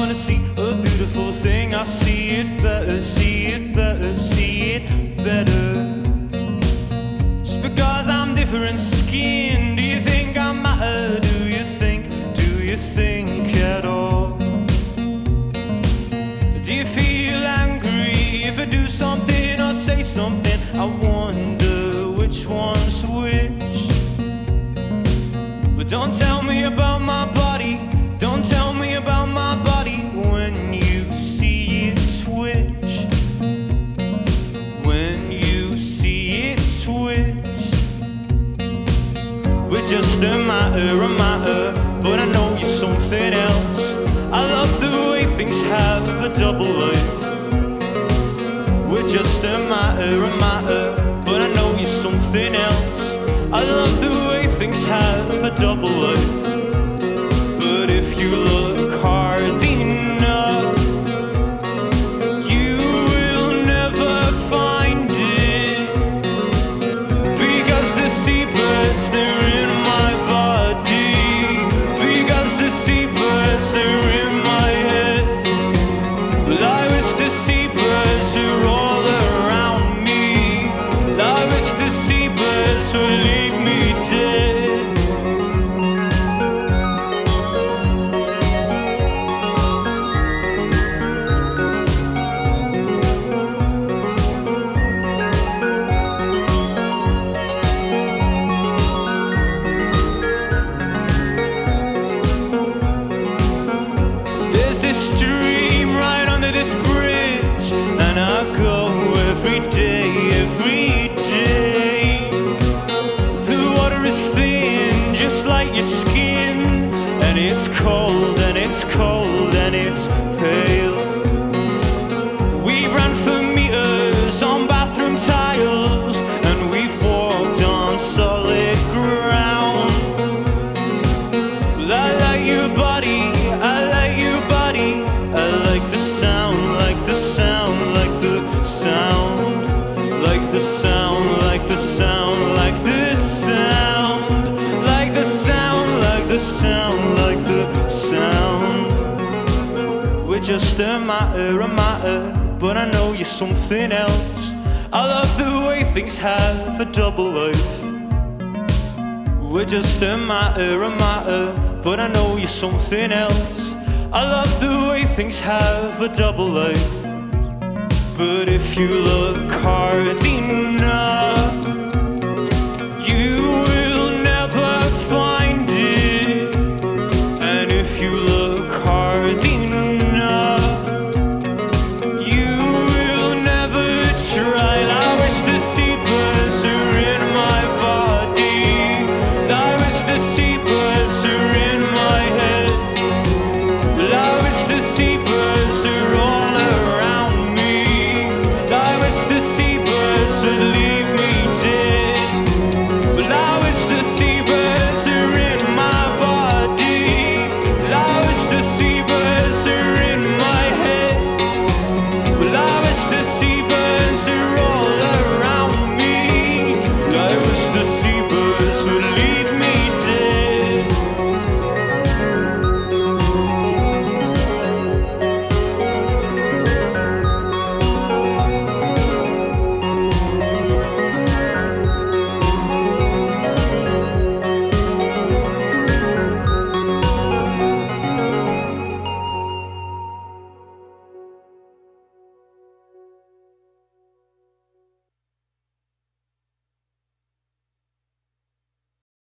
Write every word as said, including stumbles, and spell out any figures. gonna see a beautiful thing. I see it better, see it better, see it better. Just because I'm different skin, do you think I matter? Do you think, do you think at all? Do you feel angry if I do something or say something? I wonder which one's which. But don't tell me about my body, don't tell me about my body when you see it twitch. When you see it twitch. We're just a matter, a matter, but I know you're something else. I love the way things have a double life. We're just a matter, a matter, but I know you're something else. I love the way things have a double life. If you look hard enough, you will never find it, because the seabirds, they're in my body, because the seabirds, they're in my head. Well, I wish the seabirds were all around me. Well, I wish the seabirds would leave me dead. This dream right under this bridge, and I go every day, every day. The water is thin, just like your skin, and it's cold, and it's cold, and it's pale. We've run for meters on bathroom tiles, and we've walked on solid ground. Well, I like your body, I like your body. I like the sound, like the sound, like the sound, like the sound, like the sound, like the sound, like the sound, like the sound, like the sound. We're just a matter, a matter, but I know you're something else. I love the way things have a double life. We're just a matter, a matter, but I know you're something else. I love the way things have a double life. But if you look hard enough,